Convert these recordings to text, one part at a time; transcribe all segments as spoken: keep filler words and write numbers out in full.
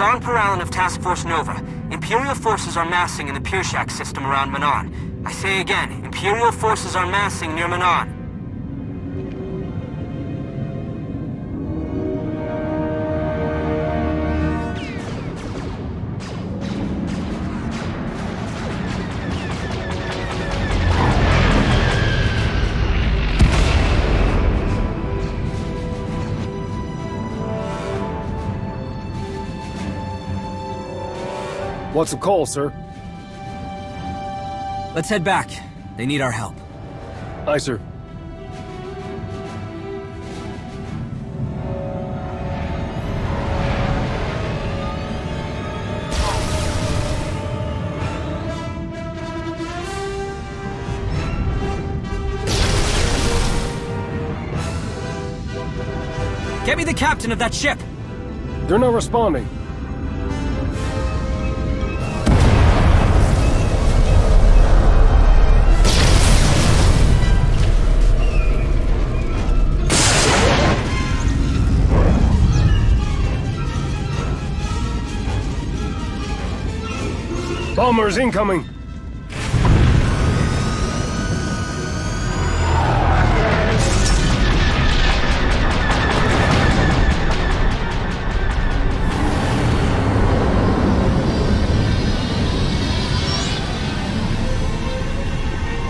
is Arn Peralun of Task Force Nova. Imperial forces are massing in the Pureshak system around Manon. I say again, Imperial forces are massing near Manon. What's the call, sir? Let's head back. They need our help. Aye, sir. Get me the captain of that ship! They're not responding. Bombers incoming!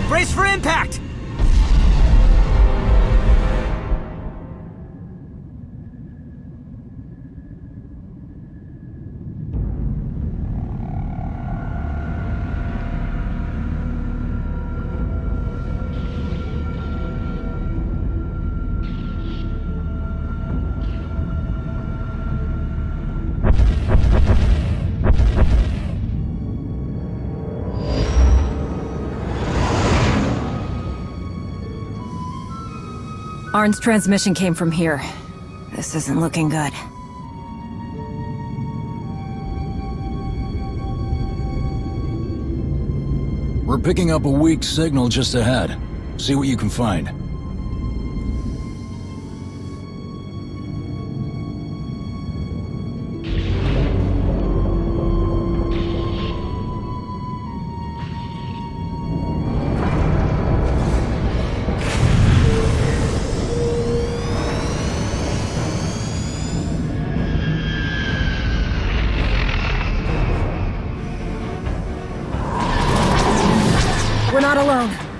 Brace for impact! Arn's transmission came from here. This isn't looking good. We're picking up a weak signal just ahead. See what you can find.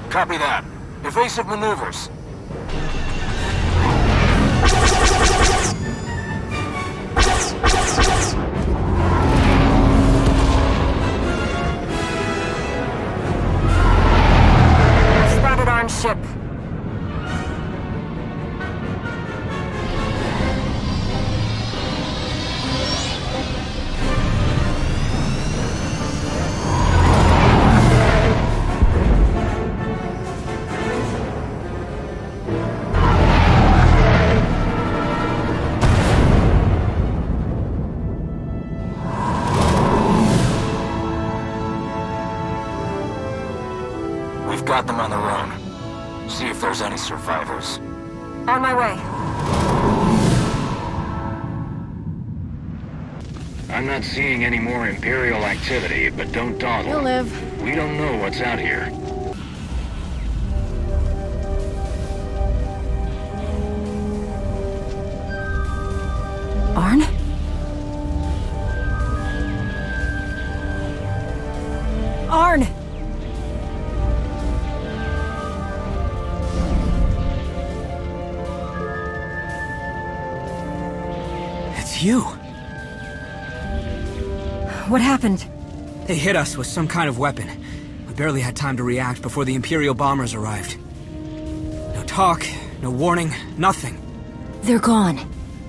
Copy that. Evasive maneuvers. Spotted on ship. Got them on their own. See if there's any survivors. On my way. I'm not seeing any more Imperial activity, but don't dawdle. You'll live. We don't know what's out here. Arn? Arn! You. What happened? They hit us with some kind of weapon. We barely had time to react before the Imperial bombers arrived. No talk, no warning, nothing. They're gone.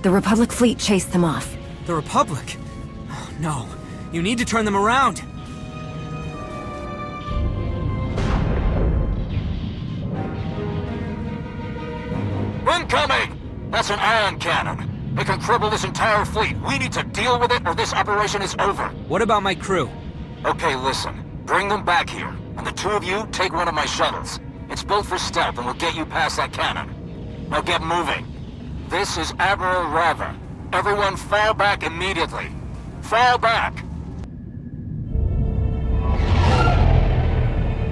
The Republic fleet chased them off. The Republic? Oh, no. You need to turn them around. Incoming! That's an ion cannon. It can cripple this entire fleet. We need to deal with it or this operation is over. What about my crew? Okay, listen. Bring them back here. And the two of you, take one of my shuttles. It's built for stealth and will get you past that cannon. Now get moving. This is Admiral Rava. Everyone fall back immediately. Fall back!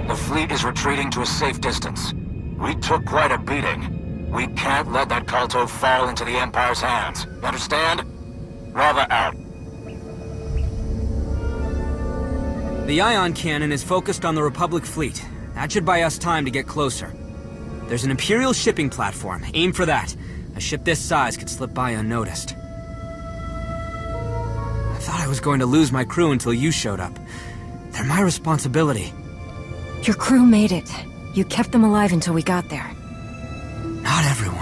The fleet is retreating to a safe distance. We took quite a beating. We can't let that Kolto fall into the Empire's hands. You understand? Rava out. The ion cannon is focused on the Republic fleet. That should buy us time to get closer. There's an Imperial shipping platform. Aim for that. A ship this size could slip by unnoticed. I thought I was going to lose my crew until you showed up. They're my responsibility. Your crew made it. You kept them alive until we got there. Not everyone.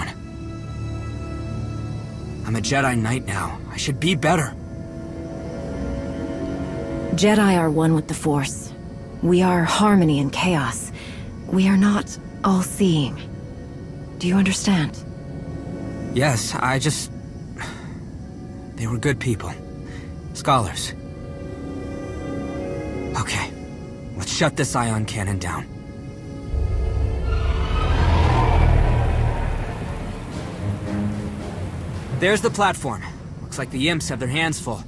I'm a Jedi Knight now. I should be better. Jedi are one with the Force. We are harmony and chaos. We are not all-seeing. Do you understand? Yes, I just... They were good people. Scholars. Okay. Let's shut this ion cannon down. There's the platform. Looks like the imps have their hands full.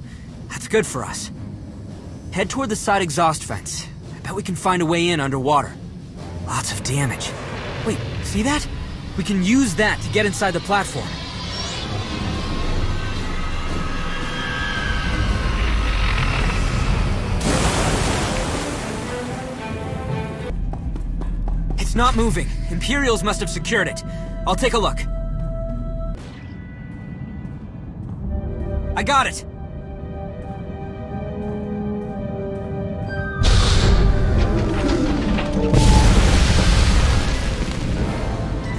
That's good for us. Head toward the side exhaust fence. I bet we can find a way in underwater. Lots of damage. Wait, see that? We can use that to get inside the platform. It's not moving. Imperials must have secured it. I'll take a look. I got it!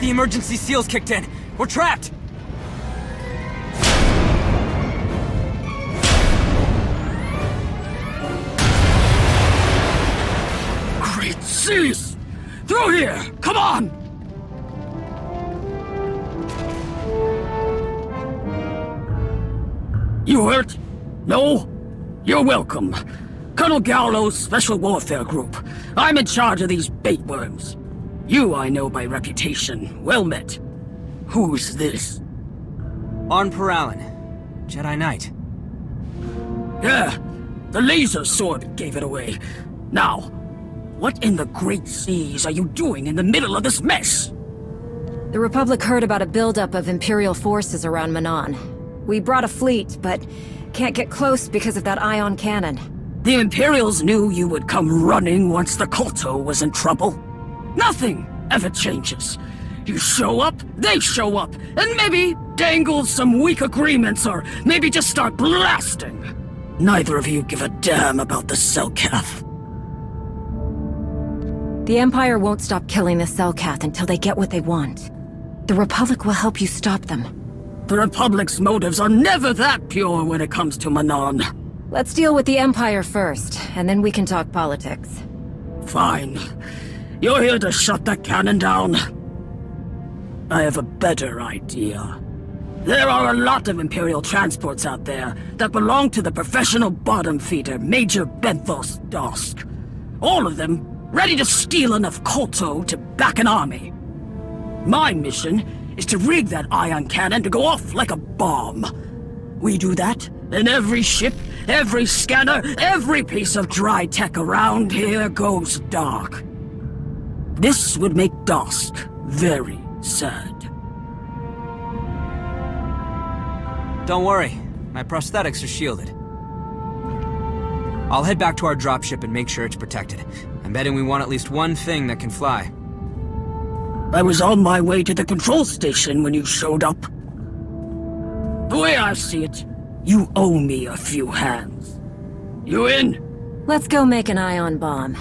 The emergency seals kicked in. We're trapped! Great seas! Through here! Come on! You hurt? No? You're welcome. Colonel Gallo's Special Warfare Group. I'm in charge of these bait worms. You I know by reputation. Well met. Who's this? Arn Peralun, Jedi Knight. Yeah, the laser sword gave it away. Now, what in the Great Seas are you doing in the middle of this mess? The Republic heard about a buildup of Imperial forces around Manon. We brought a fleet, but can't get close because of that ion cannon. The Imperials knew you would come running once the Kolto was in trouble. Nothing ever changes. You show up, they show up, and maybe dangle some weak agreements or maybe just start blasting. Neither of you give a damn about the Selkath. The Empire won't stop killing the Selkath until they get what they want. The Republic will help you stop them. The Republic's motives are never that pure when it comes to Manon. Let's deal with the Empire first, and then we can talk politics. Fine. You're here to shut that cannon down. I have a better idea. There are a lot of Imperial transports out there that belong to the professional bottom feeder, Major Dosk. All of them ready to steal enough Kolto to back an army. My mission is to rig that ion cannon to go off like a bomb. We do that, and every ship, every scanner, every piece of dry tech around here goes dark. This would make Dosk very sad. Don't worry. My prosthetics are shielded. I'll head back to our dropship and make sure it's protected. I'm betting we want at least one thing that can fly. I was on my way to the control station when you showed up. The way I see it, you owe me a few hands. You in? Let's go make an ion bomb.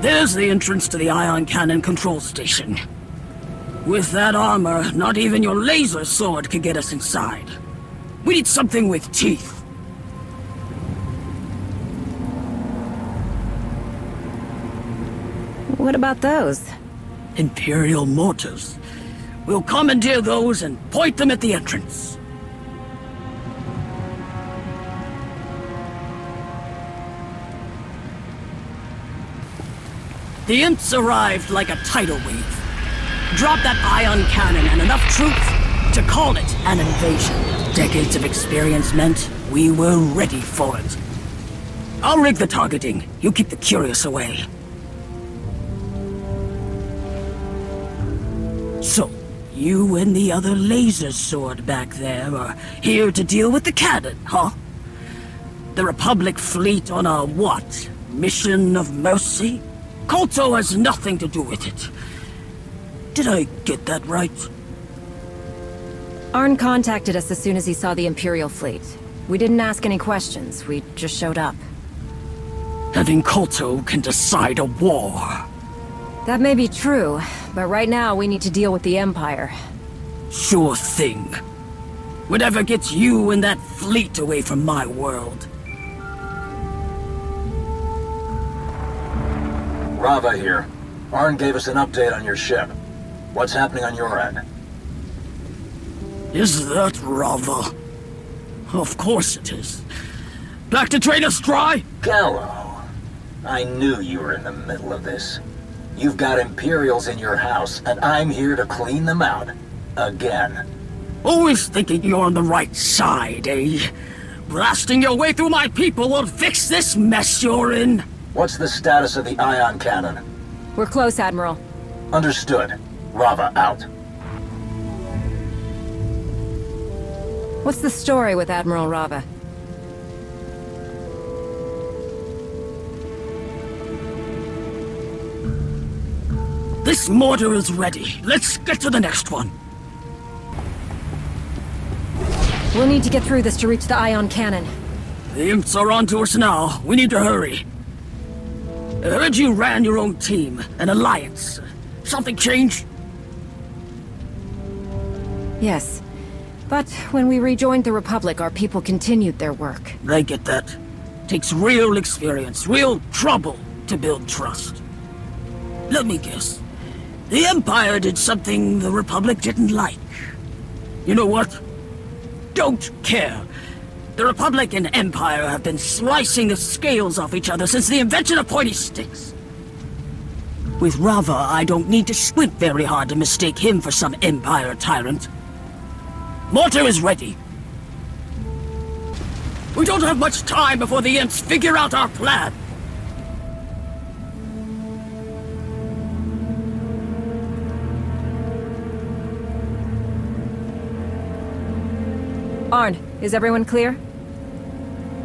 There's the entrance to the ion cannon control station. With that armor, not even your laser sword can get us inside. We need something with teeth. What about those? Imperial mortars. We'll commandeer those and point them at the entrance. The imps arrived like a tidal wave. Drop that ion cannon and enough troops, to call it an invasion. Decades of experience meant we were ready for it. I'll rig the targeting. You keep the curious away. So, you and the other laser sword back there are here to deal with the cannon, huh? The Republic fleet on a what? Mission of mercy? Kolto has nothing to do with it. Did I get that right? Arn contacted us as soon as he saw the Imperial fleet. We didn't ask any questions, we just showed up. Having Kolto can decide a war. That may be true, but right now we need to deal with the Empire. Sure thing. Whatever gets you and that fleet away from my world. Rava here. Arn gave us an update on your ship. What's happening on your end? Is that Rava? Of course it is. Back to train us dry? Gallo, I knew you were in the middle of this. You've got Imperials in your house, and I'm here to clean them out. Again. Always thinking you're on the right side, eh? Blasting your way through my people won't fix this mess you're in. What's the status of the ion cannon? We're close, Admiral. Understood. Rava, out. What's the story with Admiral Rava? This mortar is ready. Let's get to the next one. We'll need to get through this to reach the ion cannon. The imps are onto us now. We need to hurry. I heard you ran your own team, an alliance. Something changed? Yes. But when we rejoined the Republic, our people continued their work. I get that. Takes real experience, real trouble to build trust. Let me guess. The Empire did something the Republic didn't like. You know what? Don't care. The Republic and Empire have been slicing the scales off each other since the invention of pointy sticks. With Rava, I don't need to squint very hard to mistake him for some Empire tyrant. Mortar is ready. We don't have much time before the imps figure out our plan. Arn, is everyone clear?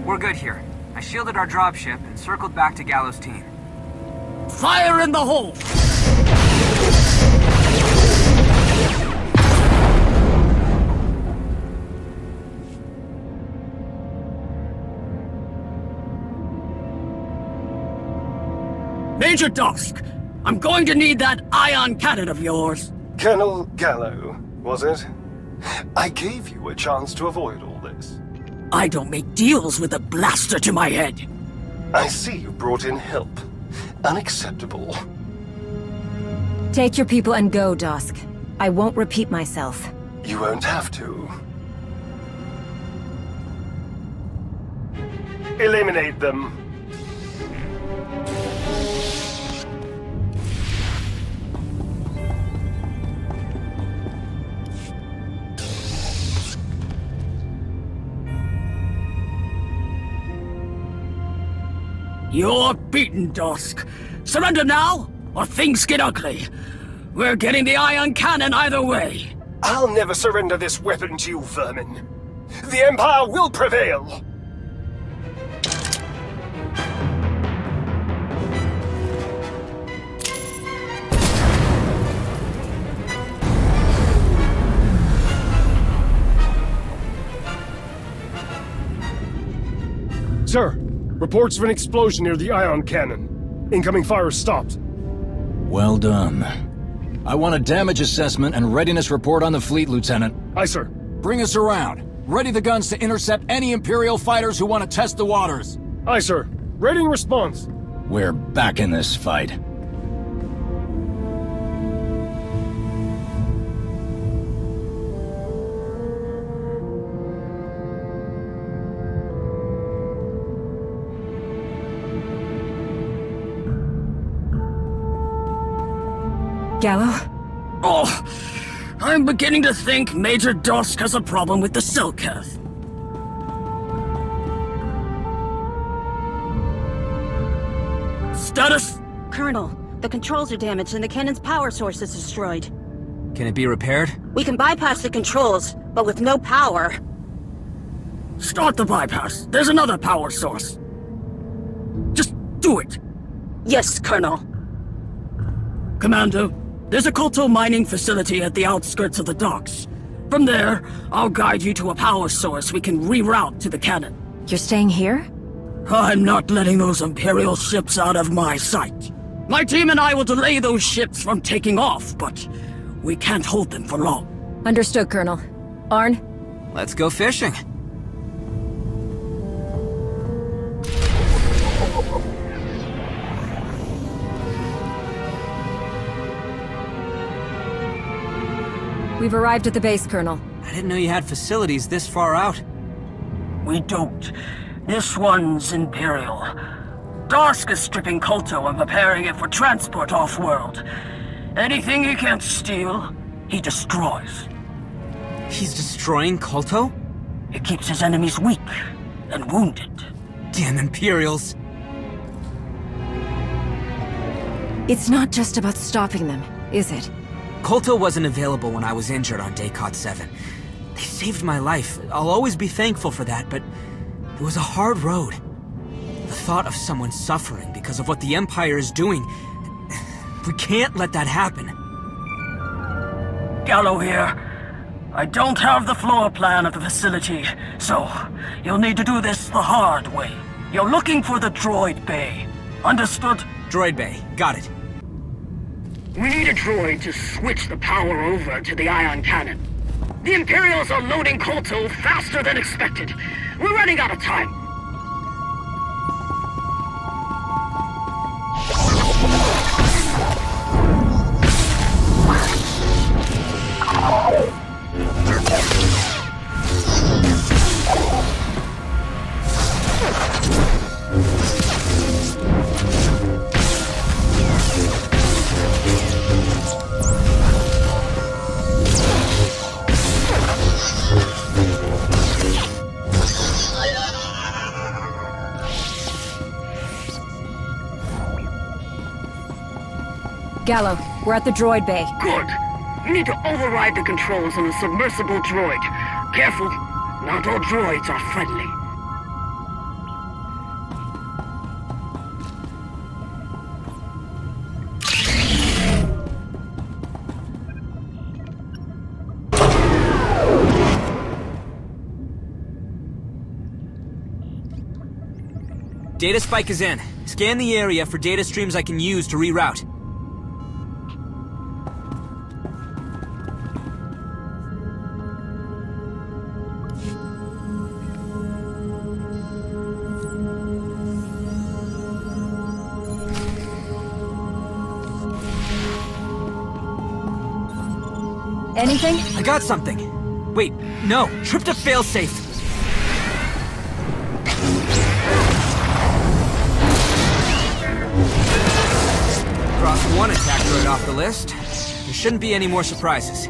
We're good here. I shielded our dropship and circled back to Gallo's team. Fire in the hole! Major Dosk, I'm going to need that ion cannon of yours. Colonel Gallo, was it? I gave you a chance to avoid all this. I don't make deals with a blaster to my head. I see you brought in help. Unacceptable. Take your people and go, Dosk. I won't repeat myself. You won't have to. Eliminate them. You're beaten, Dosk. Surrender now, or things get ugly. We're getting the ion cannon either way. I'll never surrender this weapon to you, vermin. The Empire will prevail! Sir. Reports of an explosion near the ion cannon. Incoming fire stopped. Well done. I want a damage assessment and readiness report on the fleet, Lieutenant. Aye, sir. Bring us around. Ready the guns to intercept any Imperial fighters who want to test the waters. Aye, sir. Ready in response. We're back in this fight. Gallo? Oh, I'm beginning to think Major Dosk has a problem with the Selkath. Status? Colonel, the controls are damaged and the cannon's power source is destroyed. Can it be repaired? We can bypass the controls, but with no power. Start the bypass. There's another power source. Just do it. Yes, Colonel. Commander, there's a Kolto mining facility at the outskirts of the docks. From there, I'll guide you to a power source we can reroute to the cannon. You're staying here? I'm not letting those Imperial ships out of my sight. My team and I will delay those ships from taking off, but we can't hold them for long. Understood, Colonel. Arn? Let's go fishing. We've arrived at the base, Colonel. I didn't know you had facilities this far out. We don't. This one's Imperial. Dosk is stripping Kolto and preparing it for transport off-world. Anything he can't steal, he destroys. He's destroying Kolto? It keeps his enemies weak and wounded. Damn Imperials. It's not just about stopping them, is it? Kolto wasn't available when I was injured on Daycott seven. They saved my life. I'll always be thankful for that, but it was a hard road. The thought of someone suffering because of what the Empire is doing... We can't let that happen. Gallo here. I don't have the floor plan of the facility, so you'll need to do this the hard way. You're looking for the droid bay. Understood? Droid bay. Got it. We need a droid to switch the power over to the ion cannon. The Imperials are loading Kolto faster than expected. We're running out of time. Gallo, we're at the droid bay. Good. You need to override the controls on the submersible droid. Careful, not all droids are friendly. Data spike is in. Scan the area for data streams I can use to reroute. Anything? I got something. Wait, no. Trip to failsafe. Cross one attack droid off the list. There shouldn't be any more surprises.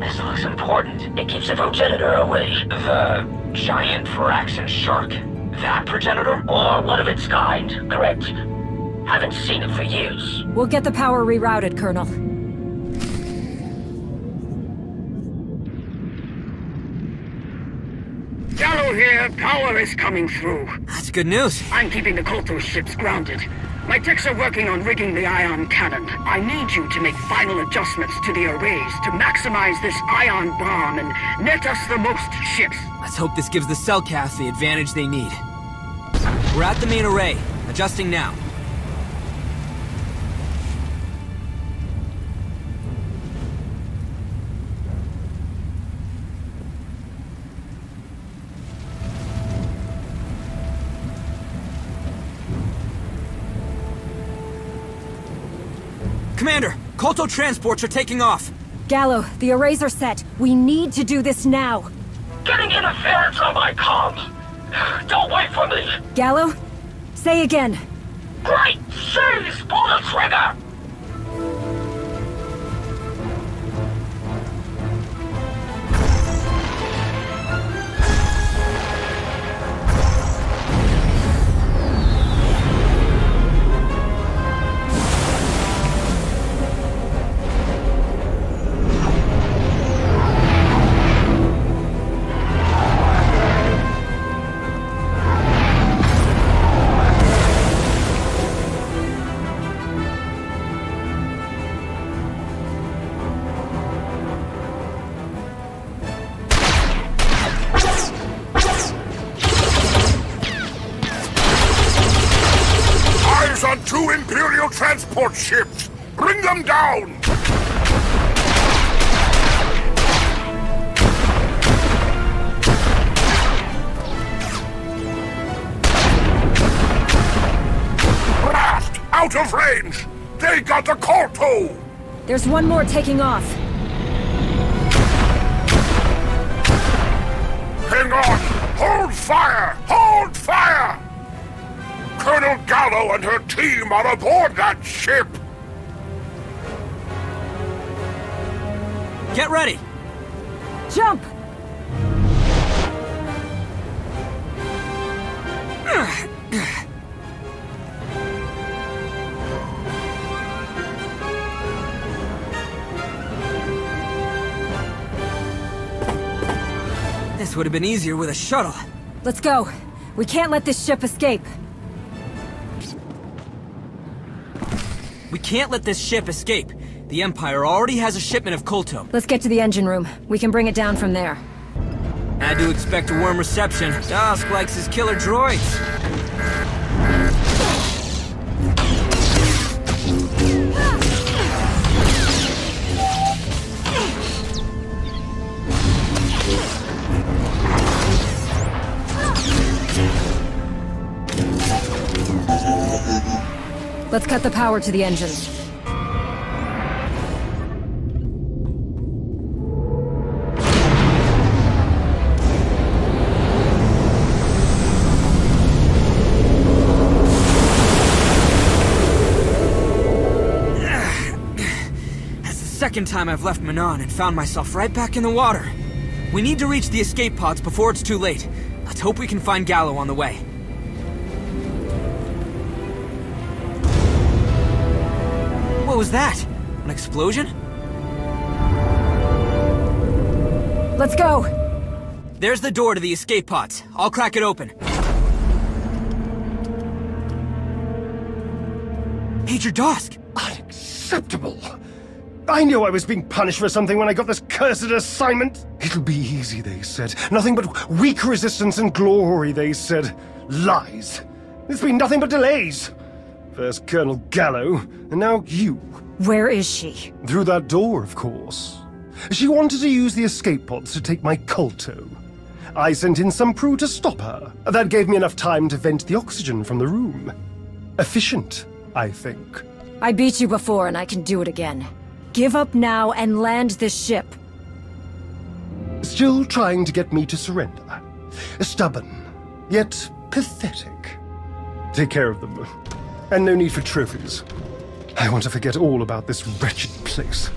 This looks important. It keeps the progenitor away. The... giant Pharaxan shark. That progenitor? Or one of its kind, correct? Haven't seen it for years. We'll get the power rerouted, Colonel. Dallow here, power is coming through. That's good news. I'm keeping the Kolto ships grounded. My techs are working on rigging the ion cannon. I need you to make final adjustments to the arrays to maximize this ion bomb and net us the most ships. Let's hope this gives the Selkath the advantage they need. We're at the main array. Adjusting now. Commander, Kolto transports are taking off. Gallo, the arrays are set. We need to do this now. Getting interference on my comms. Don't wait for me! Gallo, say again. Great Zeus, pull the trigger! Transport ships! Bring them down! Raft! Out of range! They got the Kolto! There's one more taking off. Hang on! Hold fire! Hold fire! Colonel Gallo and her team are aboard that ship! Get ready! Jump! This would have been easier with a shuttle. Let's go. We can't let this ship escape. We can't let this ship escape. The Empire already has a shipment of Kolto. Let's get to the engine room. We can bring it down from there. I do expect a warm reception. Dosk likes his killer droids. Let's cut the power to the engines. That's the second time I've left Manon and found myself right back in the water. We need to reach the escape pods before it's too late. Let's hope we can find Gallo on the way. What was that? An explosion? Let's go! There's the door to the escape pods. I'll crack it open. Major Dosk! Unacceptable! I knew I was being punished for something when I got this cursed assignment! It'll be easy, they said. Nothing but weak resistance and glory, they said. Lies! There's been nothing but delays! First Colonel Gallo, and now you. Where is she? Through that door, of course. She wanted to use the escape pods to take my Kolto. I sent in some crew to stop her. That gave me enough time to vent the oxygen from the room. Efficient, I think. I beat you before, and I can do it again. Give up now and land this ship. Still trying to get me to surrender. Stubborn, yet pathetic. Take care of them. And no need for trophies. I want to forget all about this wretched place.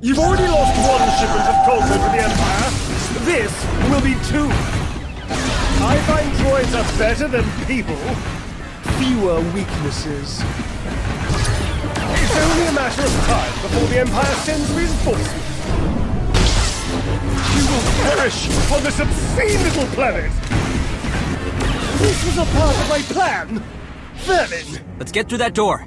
You've already lost one shipment of Kolto to the Empire. This will be two. I find droids are better than people. Fewer weaknesses. It's only a matter of time before the Empire sends reinforcements. You will perish on this obscene little planet! This was a part of my plan! Vermin! Let's get through that door.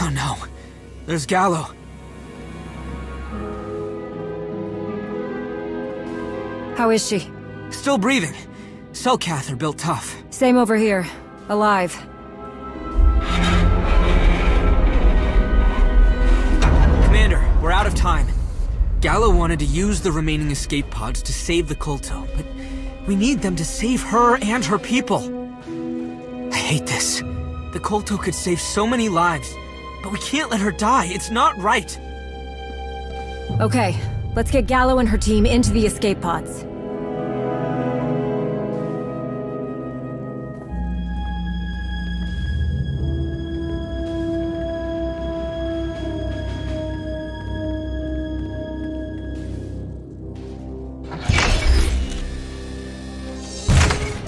Oh no. There's Gallo. How is she? Still breathing. Selkath are built tough. Same over here. Alive. Commander, we're out of time. Gallo wanted to use the remaining escape pods to save the Kolto, but we need them to save her and her people. I hate this. The Kolto could save so many lives, but we can't let her die. It's not right. Okay, let's get Gallo and her team into the escape pods.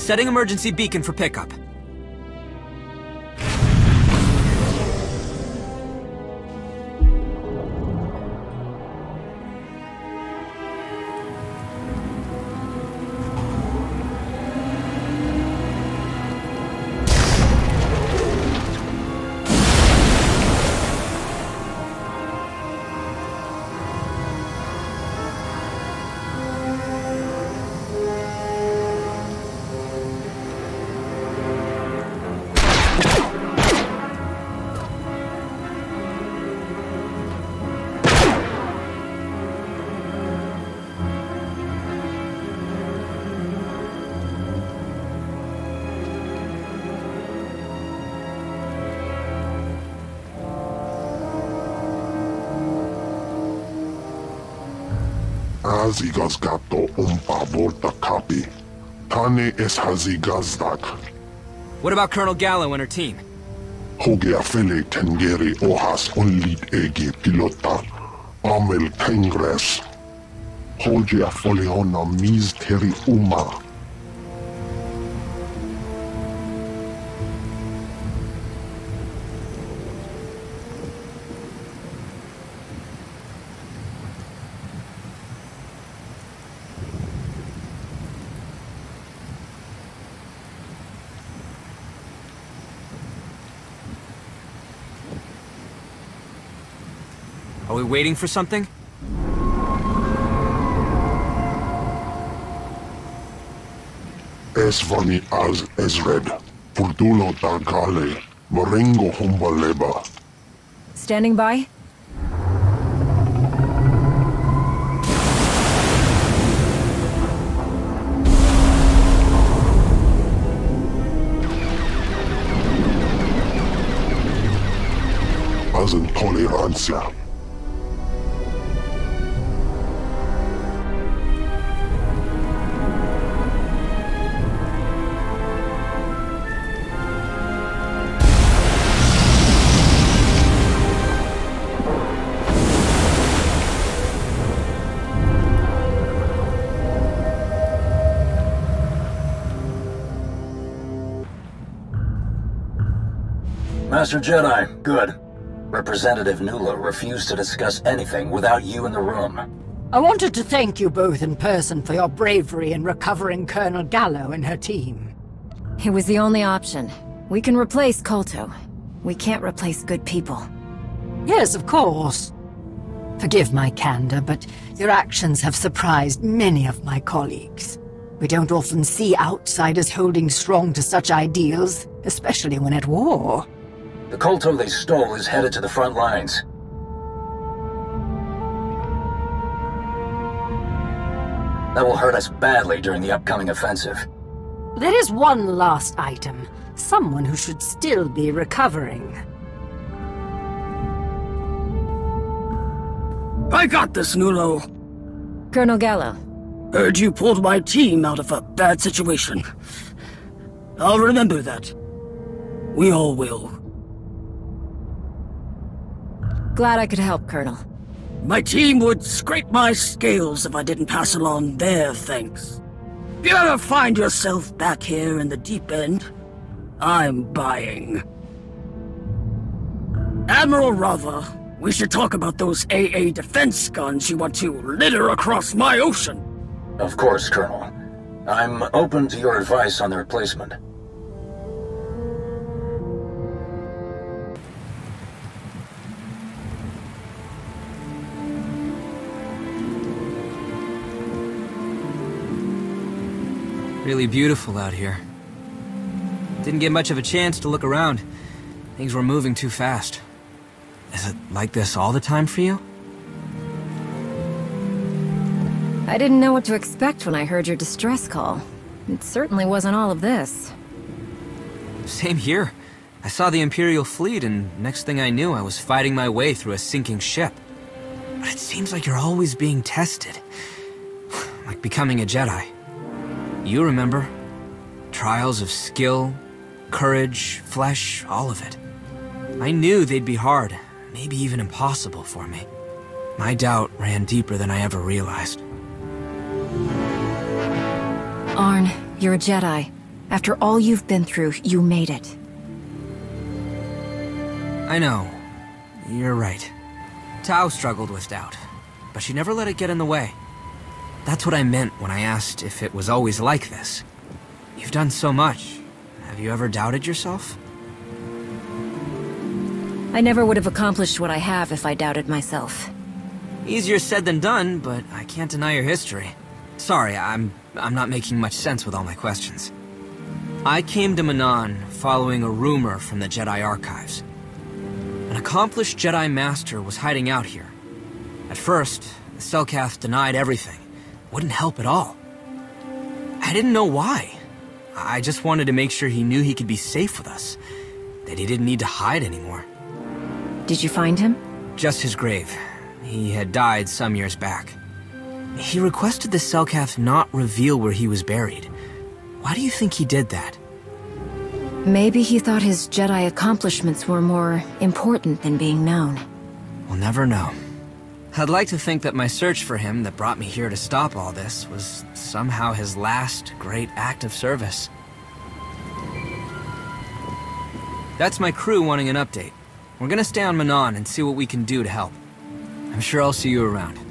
Setting emergency beacon for pickup. Hazigas gato um pavor takapi. Tane es hazigas dak. What about Colonel Gallo and her team? Hoge afele tengeri ohas unlit ege pilota. Amel kengres. Hoge afole ona mis teri uma. Are we waiting for something? Es vani az ezred, purdulo dargale, marengo humbaleba. Standing by? Azen tolerancia. Master Jedi, good. Representative Nulla refused to discuss anything without you in the room. I wanted to thank you both in person for your bravery in recovering Colonel Gallo and her team. It was the only option. We can replace Kolto. We can't replace good people. Yes, of course. Forgive my candor, but your actions have surprised many of my colleagues. We don't often see outsiders holding strong to such ideals, especially when at war. The Kolto they stole is headed to the front lines. That will hurt us badly during the upcoming offensive. There is one last item. Someone who should still be recovering. I got this, Nulo. Colonel Gallo. Heard you pulled my team out of a bad situation. I'll remember that. We all will. Glad I could help, Colonel. My team would scrape my scales if I didn't pass along their thanks. If you ever find yourself back here in the deep end, I'm buying. Admiral Rava, we should talk about those A A defense guns you want to litter across my ocean. Of course, Colonel. I'm open to your advice on the replacement. Really beautiful out here. Didn't get much of a chance to look around. Things were moving too fast. Is it like this all the time for you? I didn't know what to expect when I heard your distress call. It certainly wasn't all of this. Same here. I saw the Imperial fleet, and next thing I knew, I was fighting my way through a sinking ship. But it seems like you're always being tested. Like becoming a Jedi. You remember? Trials of skill, courage, flesh, all of it. I knew they'd be hard, maybe even impossible for me. My doubt ran deeper than I ever realized. Arn, you're a Jedi. After all you've been through, you made it. I know. You're right. Tao struggled with doubt, but she never let it get in the way. That's what I meant when I asked if it was always like this. You've done so much. Have you ever doubted yourself? I never would have accomplished what I have if I doubted myself. Easier said than done, but I can't deny your history. Sorry, I'm, I'm not making much sense with all my questions. I came to Manaan following a rumor from the Jedi Archives. An accomplished Jedi Master was hiding out here. At first, the Selkath denied everything. Wouldn't help at all. I didn't know why. I just wanted to make sure he knew he could be safe with us. That he didn't need to hide anymore. Did you find him? Just his grave. He had died some years back. He requested the Selkath not reveal where he was buried. Why do you think he did that? Maybe he thought his Jedi accomplishments were more important than being known. We'll never know. I'd like to think that my search for him that brought me here to stop all this was somehow his last great act of service. That's my crew wanting an update. We're gonna stay on Manon and see what we can do to help. I'm sure I'll see you around.